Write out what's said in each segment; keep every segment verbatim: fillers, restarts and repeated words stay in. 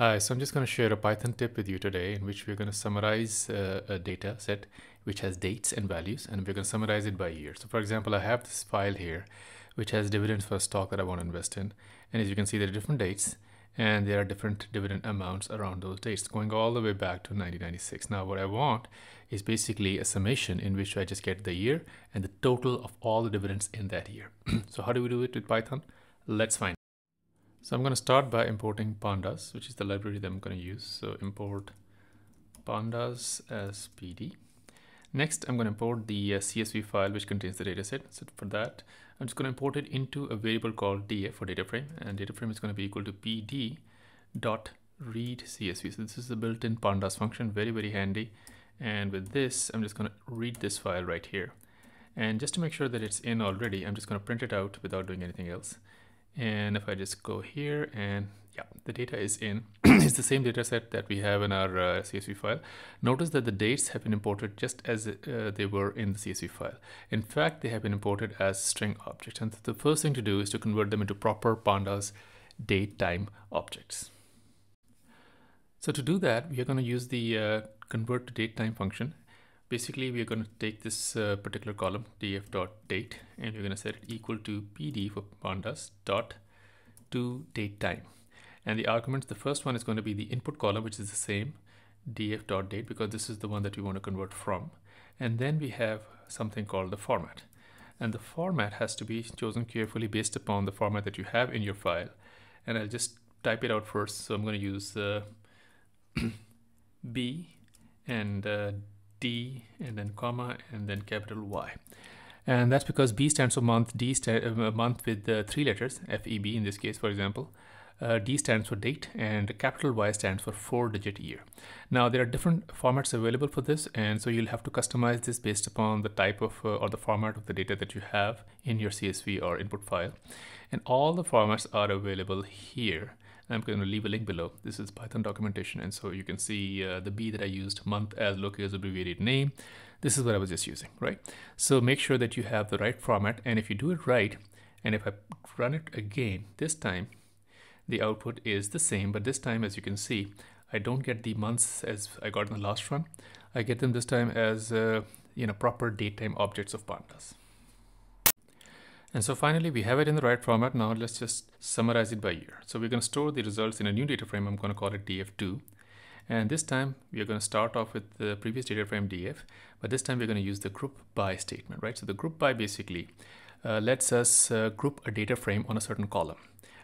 Hi, so I'm just going to share a Python tip with you today in which we're going to summarize uh, a data set which has dates and values, and we're going to summarize it by year. So for example, I have this file here which has dividends for a stock that I want to invest in. And as you can see, there are different dates and there are different dividend amounts around those dates going all the way back to nineteen ninety-six. Now what I want is basically a summation in which I just get the year and the total of all the dividends in that year. So how do we do it with Python? Let's find out. So I'm going to start by importing pandas, which is the library that I'm going to use. So import pandas as P D. Next, I'm going to import the uh, C S V file, which contains the dataset. So for that, I'm just going to import it into a variable called df for data frame, and data frame is going to be equal to p d dot read C S V. So this is the built-in pandas function, very, very handy. And with this, I'm just going to read this file right here. And just to make sure that it's in already, I'm just going to print it out without doing anything else. And if I just go here, and yeah, the data is in. It's the same data set that we have in our uh, C S V file. Notice that the dates have been imported just as uh, they were in the C S V file. In fact, they have been imported as string objects. And the first thing to do is to convert them into proper pandas datetime objects. So to do that, we are going to use the uh, convert to datetime function. Basically, we are going to take this uh, particular column, df.date, and we're going to set it equal to pd for pandas dot to datetime. And the arguments, the first one is going to be the input column, which is the same, df.date, because this is the one that we want to convert from. And then we have something called the format. And the format has to be chosen carefully based upon the format that you have in your file. And I'll just type it out first. So I'm going to use uh, B and uh, D and then comma and then capital Y, and that's because B stands for month, D stand uh, month with uh, three letters, F E B in this case, for example. Uh, D stands for date, and capital Y stands for four-digit year. Now there are different formats available for this, and so you'll have to customize this based upon the type of uh, or the format of the data that you have in your C S V or input file. And all the formats are available here. I'm going to leave a link below. This is Python documentation, and so you can see uh, the B that I used, month as local as abbreviated name. This is what I was just using, right? So make sure that you have the right format, and if you do it right, and if I run it again, this time the output is the same, but this time, as you can see, I don't get the months as I got in the last one. I get them this time as uh, you know, proper datetime objects of pandas. And so finally, we have it in the right format. Now let's just summarize it by year. So we're going to store the results in a new data frame. I'm going to call it d f two. And this time we are going to start off with the previous data frame d f, but this time we're going to use the group by statement, right? So the group by basically uh, lets us uh, group a data frame on a certain column.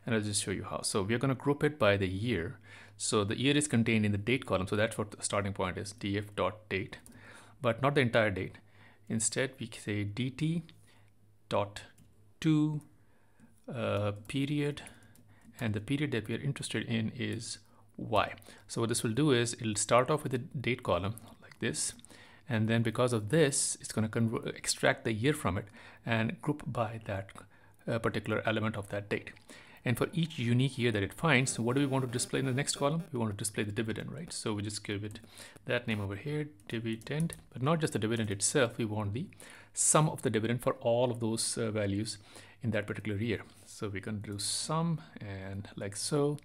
And I'll just show you how. So we're going to group it by the year. So the year is contained in the date column. So that's what the starting point is, df.date, but not the entire date. Instead, we say dt dot to uh, period, and the period that we are interested in is Y. So what this will do is it'll start off with the date column like this, and then because of this, it's going to extract the year from it and group by that uh, particular element of that date. And for each unique year that it finds, what do we want to display in the next column? We want to display the dividend, right? So we just give it that name over here, dividend, but not just the dividend itself. We want the sum of the dividend for all of those uh, values in that particular year. So we're going to do sum and like so.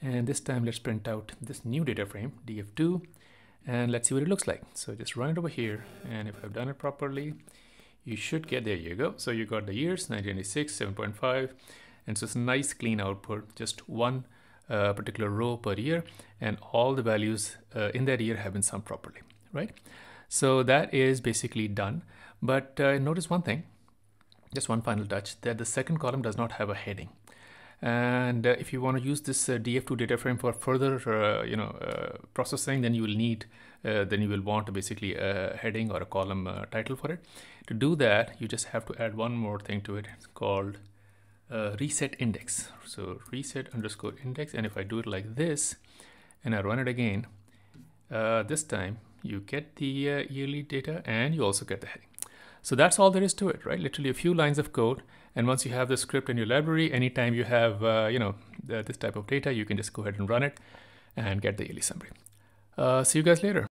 And this time let's print out this new data frame, d f two, and let's see what it looks like. So just run it over here. And if I've done it properly, you should get, there you go. So you got the years, nineteen ninety-six, seven point five. And so it's a nice clean output, just one uh, particular row per year, and all the values uh, in that year have been summed properly, right? So that is basically done. But uh, notice one thing, just one final touch, that the second column does not have a heading. And uh, if you want to use this uh, d f two data frame for further uh, you know, uh, processing, then you will need, uh, then you will want basically a heading or a column uh, title for it. To do that, you just have to add one more thing to it. It's called Uh, reset index. So reset underscore index, and if I do it like this and I run it again, uh, this time you get the uh, yearly data and you also get the heading. So that's all there is to it, right? Literally a few lines of code, and once you have the script in your library, anytime you have uh, you know the, this type of data, you can just go ahead and run it and get the yearly summary. Uh, see you guys later.